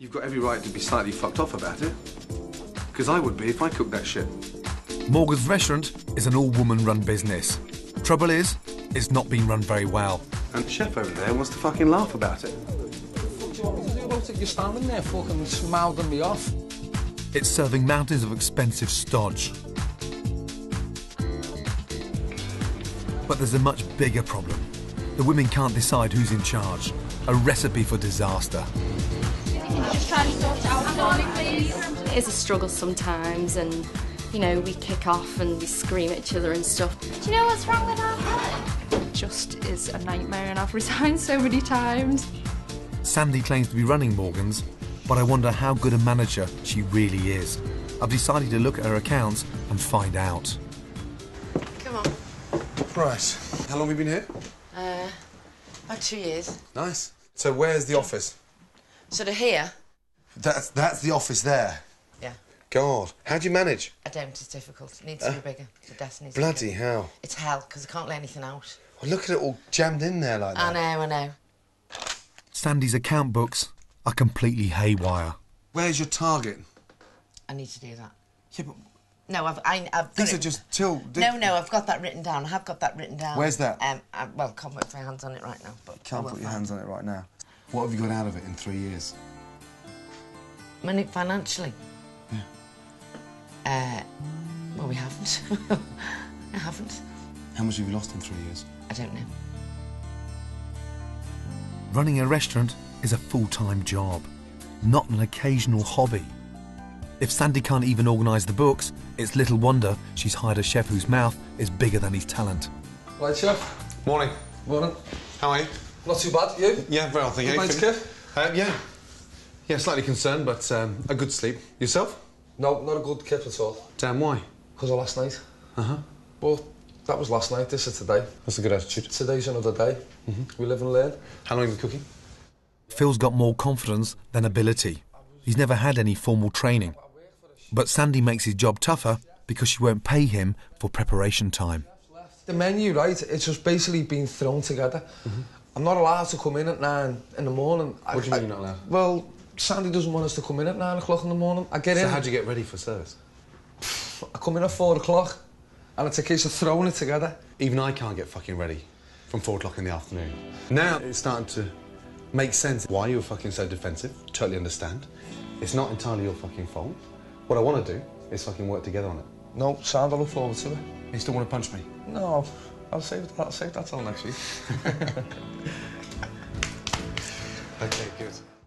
You've got every right to be slightly fucked off about it. Because I would be if I cooked that shit. Morgan's restaurant is an all-woman-run business. Trouble is, it's not been run very well. And the chef over there wants to fucking laugh about it. What do you want me to do about it? You're standing there fucking smiling me off. It's serving mountains of expensive stodge. But there's a much bigger problem. The women can't decide who's in charge. A recipe for disaster. It's a struggle sometimes, and, you know, we kick off and we scream at each other and stuff. Do you know what's wrong with our It just is a nightmare, and I've resigned so many times. Sandy claims to be running Morgan's, but I wonder how good a manager she really is. I've decided to look at her accounts and find out. Come on. Right. How long have you been here? About 2 years. Nice. So where's the office? Sort of here. That's the office there? Yeah. God. How do you manage? I don't. It's difficult. It needs to be bigger. The desk needs to be bigger. Bloody hell. It's hell, because I can't let anything out. Well, look at it all jammed in there like that. I know, I know. Sandy's account books are completely haywire. Where's your target? I need to do that. Yeah, but... No, I've These are just till... No, I've got that written down. I have got that written down. Where's that? Well, can't put my hands on it right now. But can't put your hands on it right now. What have you got out of it in 3 years? Money financially? Yeah. Well, we haven't. I haven't. How much have you lost in 3 years? I don't know. Running a restaurant is a full-time job, not an occasional hobby. If Sandy can't even organise the books, it's little wonder she's hired a chef whose mouth is bigger than his talent. Right, chef. Morning. Morning. How are you? Not too bad. You? Yeah, very well, thank you. Good night, Kev? Yeah. Yeah, slightly concerned, but a good sleep. Yourself? No, not a good kip at all. Damn, why? Because of last night. Uh-huh. Well, that was last night. This is today. That's a good attitude. Today's another day. Mm-hmm. We live and learn. How long have you been cooking? Phil's got more confidence than ability. He's never had any formal training. But Sandy makes his job tougher because she won't pay him for preparation time. The menu, right, it's just basically been thrown together. Mm-hmm. I'm not allowed to come in at 9 in the morning. What do you mean you're not allowed? Well, Sandy doesn't want us to come in at 9 o'clock in the morning. I get in. So how do you get ready for service? I come in at 4 o'clock and it's a case of throwing it together. Even I can't get fucking ready from 4 o'clock in the afternoon. Now it's starting to make sense why you were fucking so defensive. Totally understand. It's not entirely your fucking fault. What I want to do is fucking work together on it. No, Sandy, I look forward to it. You still want to punch me? No, I'll save that till next week. OK, good.